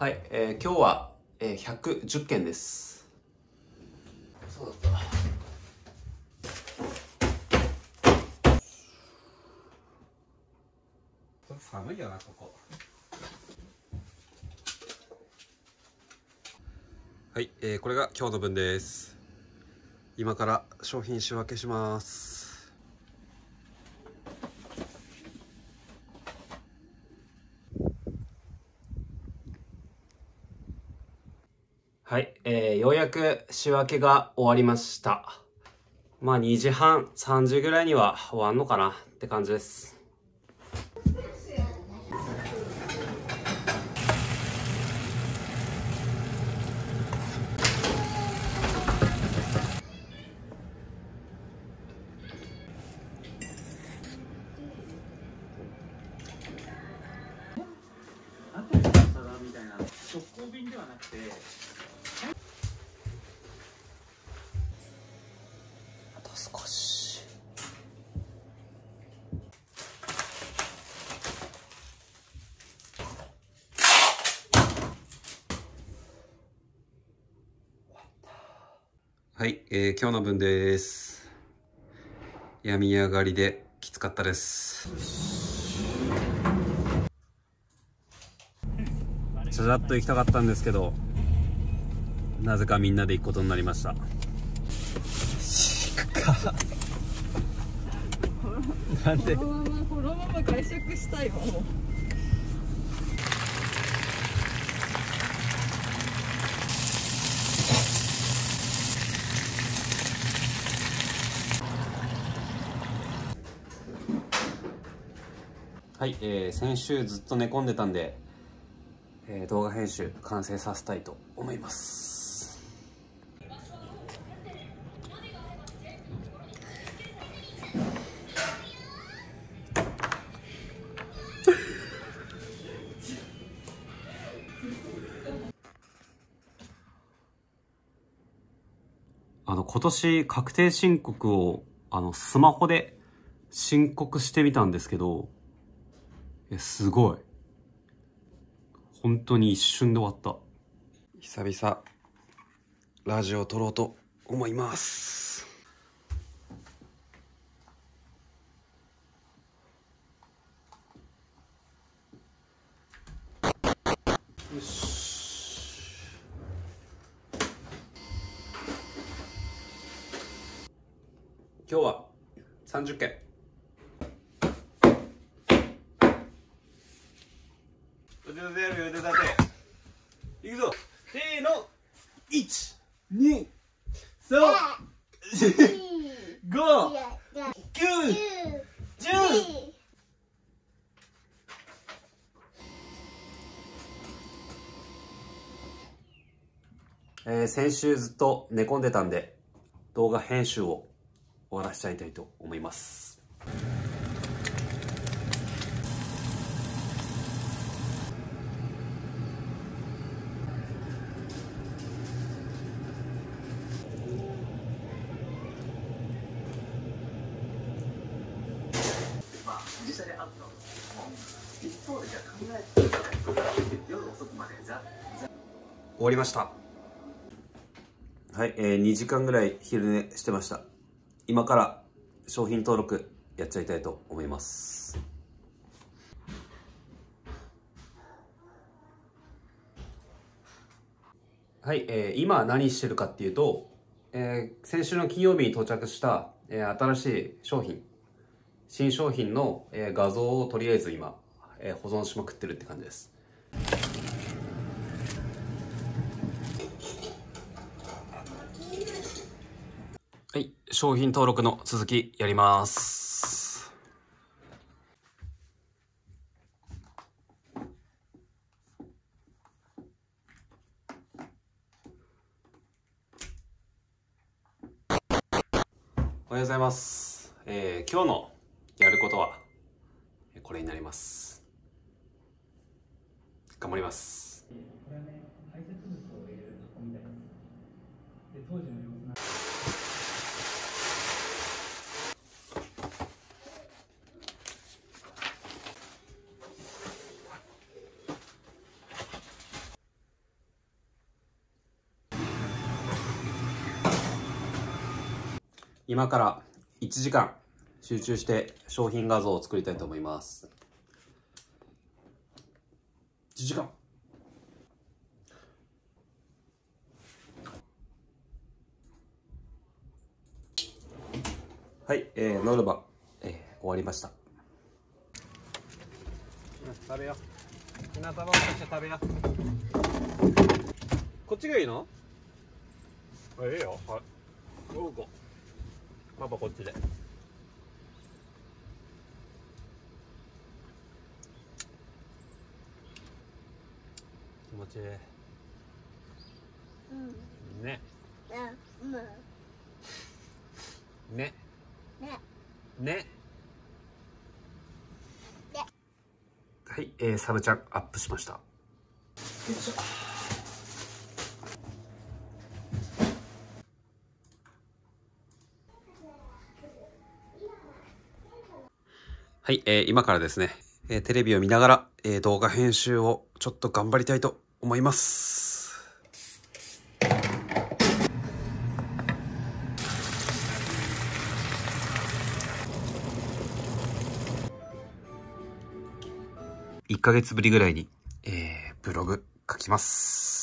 はい、今日は、110件です。そうだった。寒いよな、ここ。はい、これが今日の分です。今から商品仕分けします。はい、ようやく仕分けが終わりました。まあ2時半3時ぐらいには終わんのかなって感じです。直行便ではなくて、あと少し。はい、今日の分です。病み上がりできつかったです。じゃじゃっと行きたかったんですけど、なぜかみんなで行くことになりました。行くか。なんでこのまま外食したいわ。はい、先週ずっと寝込んでたんで、動画編集完成させたいと思います。今年確定申告をスマホで申告してみたんですけど、すごい本当に一瞬で終わった。久々ラジオを撮ろうと思います。よし。今日は30件。腕立てやるよ、腕立て。いくぞ、せーの、1、2、3、4、5、9、10。先週ずっと寝込んでたんで、動画編集を終わらせちゃいたいと思います。終わりました。はい、2時間ぐらい昼寝してました。今から商品登録やっちゃいたいと思います。はい、今何してるかっていうと、先週の金曜日に到着した、新しい商品、新商品の画像をとりあえず今保存しまくってるって感じです。はい、商品登録の続きやります。おはようございます、今日のやることはこれになります。頑張ります。これはね、排泄物を入れる箱みたいです。で、当時の様子なんです。今から1時間集中して商品画像を作りたいと思います。1時間。はい、ノルマ、終わりました。食べよう。ひなたぼっこして食べよう。こっちがいいの？ええよ。はい。どうぞ。パパこっちで。気持ちいい。うん。ね。うん。ね。ね。ね。はい、サブちゃんアップしました。よいしょ。はい、今からですね、テレビを見ながら、動画編集をちょっと頑張りたいと思います。1ヶ月ぶりぐらいに、ブログ書きます。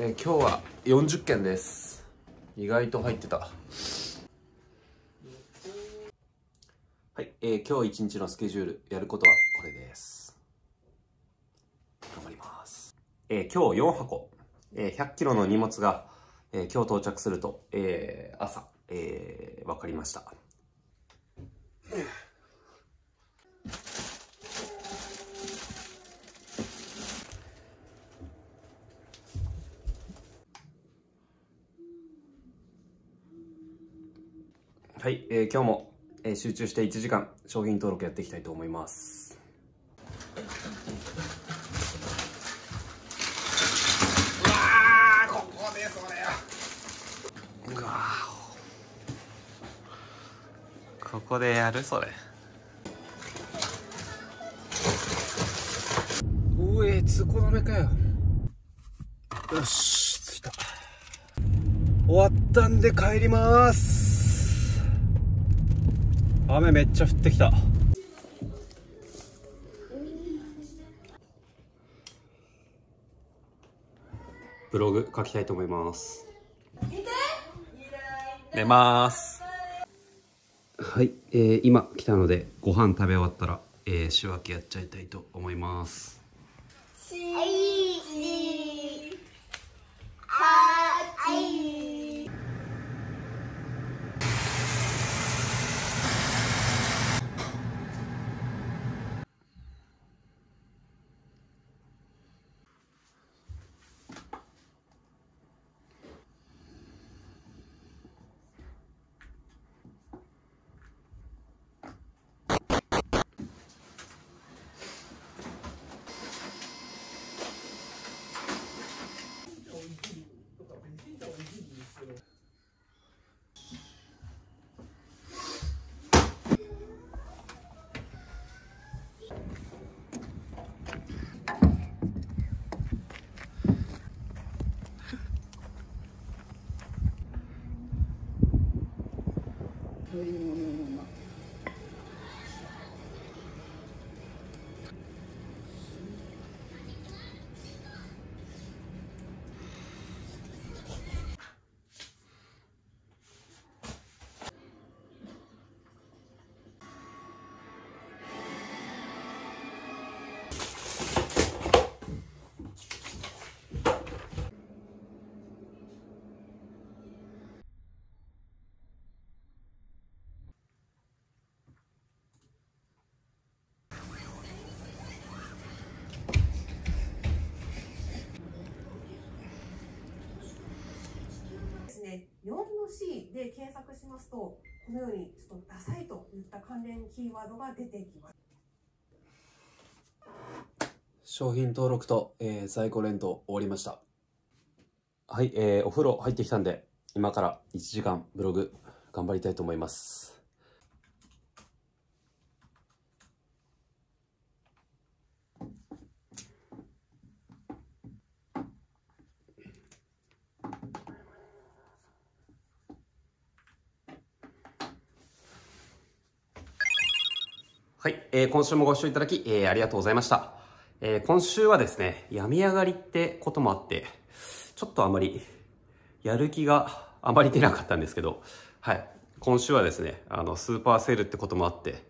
今日は40件です。意外と入ってた。はい、今日一日のスケジュール、やることはこれです。頑張ります。今日4箱、100キロの荷物が、今日到着すると、朝、分かりました。はい、今日も、集中して1時間商品登録やっていきたいと思います。うわー、ここでそれ。うわー、ここでやるそれ。うえ、通行止めかよ。よし、着いた。終わったんで帰ります。雨めっちゃ降ってきた。ブログ書きたいと思います。寝ます。はい、今来たのでご飯食べ終わったら、仕分けやっちゃいたいと思います。4の C で検索しますと、このようにちょっとダサいといった関連キーワードが出てきます。商品登録と、在庫連投終わりました。はい、お風呂入ってきたんで、今から1時間ブログ頑張りたいと思います。はい、今週もご視聴いただき、ありがとうございました。今週はですね、病み上がりってこともあって、ちょっとあまり、やる気があまり出なかったんですけど、はい。今週はですね、スーパーセールってこともあって、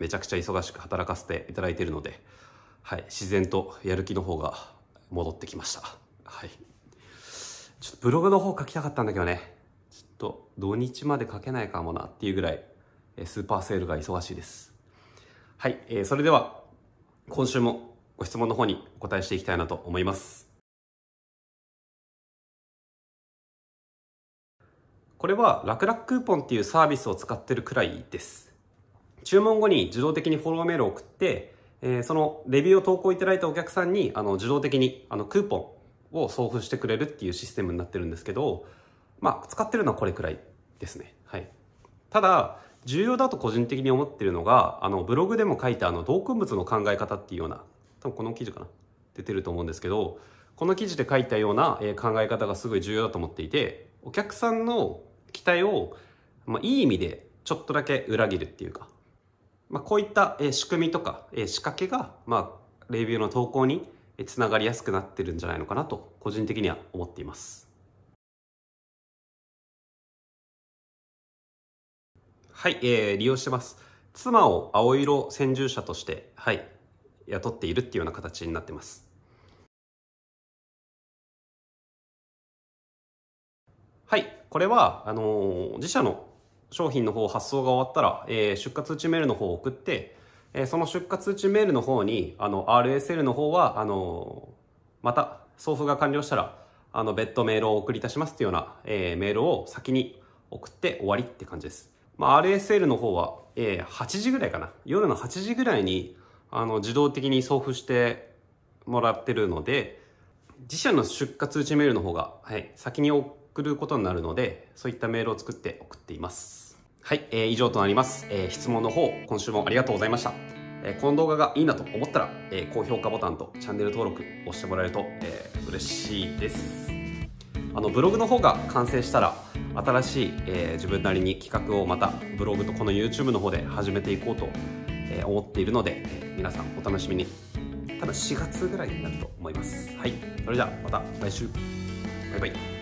めちゃくちゃ忙しく働かせていただいているので、はい。自然とやる気の方が戻ってきました。はい。ちょっとブログの方書きたかったんだけどね、ちょっと土日まで書けないかもなっていうぐらい、スーパーセールが忙しいです。はい。それでは、今週もご質問の方にお答えしていきたいなと思います。これは楽々クーポンっていうサービスを使ってるくらいです。注文後に自動的にフォローメールを送って、そのレビューを投稿いただいたお客さんに自動的にクーポンを送付してくれるっていうシステムになってるんですけど、まあ使ってるのはこれくらいですね。はい。ただ、重要だと個人的に思ってるのが、ブログでも書いた動植物の考え方っていうような、多分この記事かな、出てると思うんですけど、この記事で書いたような考え方がすごい重要だと思っていて、お客さんの期待を、いい意味でちょっとだけ裏切るっていうか、こういった仕組みとか仕掛けが、レビューの投稿につながりやすくなってるんじゃないのかなと、個人的には思っています。はい、利用してます。妻を青色専従者として、はい、雇っているっていうような形になってます。はい。これは、自社の商品の方発送が終わったら、出荷通知メールの方を送って、その出荷通知メールの方に、RSL の方は、また送付が完了したら、別途メールを送り出しますというような、メールを先に送って終わりって感じです。RSL の方は、8時ぐらいかな。夜の8時ぐらいに、自動的に送付してもらってるので、自社の出荷通知メールの方が、はい、先に送ることになるので、そういったメールを作って送っています。はい、以上となります。質問の方、今週もありがとうございました。この動画がいいなと思ったら、高評価ボタンとチャンネル登録をしてもらえると、嬉しいです。ブログの方が完成したら、新しい、自分なりに企画をまたブログとこの YouTube の方で始めていこうと、思っているので、皆さんお楽しみに。多分4月ぐらいになると思います。はい、それじゃあまた来週。バイバイ。